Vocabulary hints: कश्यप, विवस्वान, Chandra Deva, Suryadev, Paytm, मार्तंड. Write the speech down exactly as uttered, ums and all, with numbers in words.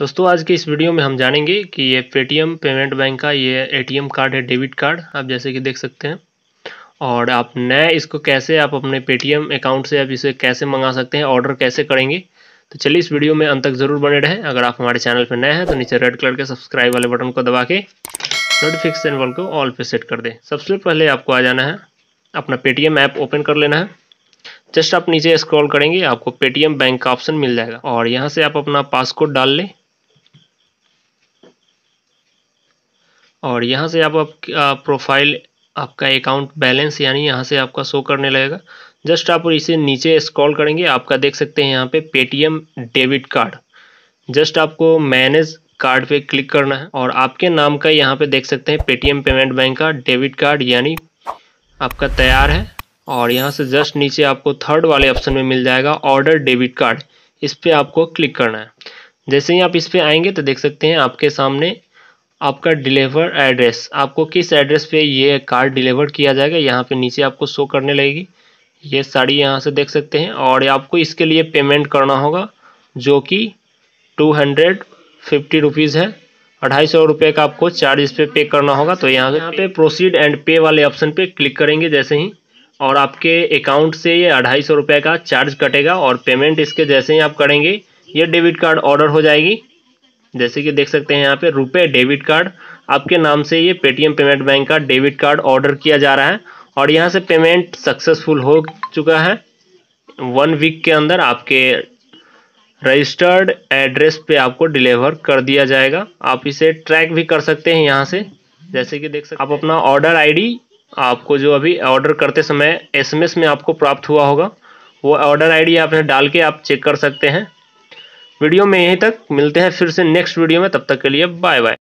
दोस्तों आज के इस वीडियो में हम जानेंगे कि ये पेटीएम पेमेंट बैंक का ये एटीएम कार्ड है, डेबिट कार्ड, आप जैसे कि देख सकते हैं। और आप नए इसको कैसे आप अपने पेटीएम अकाउंट से आप इसे कैसे मंगा सकते हैं, ऑर्डर कैसे करेंगे, तो चलिए इस वीडियो में अंत तक ज़रूर बने रहें। अगर आप हमारे चैनल पर नए हैं तो नीचे रेड कलर के सब्सक्राइब वाले बटन को दबा के नोटिफिकेशन बेल को ऑल पर सेट कर दें। सबसे पहले आपको आ जाना है, अपना पेटीएम ऐप ओपन कर लेना है। जस्ट आप नीचे स्क्रॉल करेंगे, आपको पेटीएम बैंक का ऑप्शन मिल जाएगा और यहाँ से आप अपना पासकोड डाल लें और यहाँ से आप आपका प्रोफाइल, आपका अकाउंट बैलेंस यानी यहाँ से आपका शो करने लगेगा। जस्ट आप इसे नीचे स्क्रॉल करेंगे, आपका देख सकते हैं यहाँ पे पेटीएम डेबिट कार्ड। जस्ट आपको मैनेज कार्ड पे क्लिक करना है और आपके नाम का यहाँ पे देख सकते हैं पेटीएम पेमेंट बैंक का डेबिट कार्ड यानी आपका तैयार है। और यहाँ से जस्ट नीचे आपको थर्ड वाले ऑप्शन में मिल जाएगा ऑर्डर डेबिट कार्ड, इस पर आपको क्लिक करना है। जैसे ही आप इस पर आएंगे तो देख सकते हैं आपके सामने आपका डिलीवर एड्रेस, आपको किस एड्रेस पे ये कार्ड डिलीवर किया जाएगा यहाँ पे नीचे आपको शो करने लगेगी। ये साड़ी यहाँ से देख सकते हैं और आपको इसके लिए पेमेंट करना होगा जो कि टू हंड्रेड फिफ्टी रुपीज़ है, अढ़ाई सौ रुपये का आपको चार्ज इस पर पे, पे करना होगा। तो यहाँ यहाँ पे प्रोसीड एंड पे वाले ऑप्शन पे क्लिक करेंगे जैसे ही, और आपके अकाउंट से ये अढ़ाई सौ रुपये का चार्ज कटेगा और पेमेंट इसके जैसे ही आप करेंगे ये डेबिट कार्ड ऑर्डर हो जाएगी। जैसे कि देख सकते हैं यहाँ पे रुपए डेबिट कार्ड, आपके नाम से ये पेटीएम पेमेंट बैंक का डेबिट कार्ड ऑर्डर किया जा रहा है और यहाँ से पेमेंट सक्सेसफुल हो चुका है। वन वीक के अंदर आपके रजिस्टर्ड एड्रेस पे आपको डिलीवर कर दिया जाएगा। आप इसे ट्रैक भी कर सकते हैं यहाँ से, जैसे कि देख सकते आप अपना ऑर्डर आईडी, आपको जो अभी ऑर्डर करते समय एसएमएस में आपको प्राप्त हुआ होगा वो ऑर्डर आईडी आपने डाल के आप चेक कर सकते हैं। वीडियो में यहीं तक, मिलते हैं फिर से नेक्स्ट वीडियो में, तब तक के लिए बाय बाय।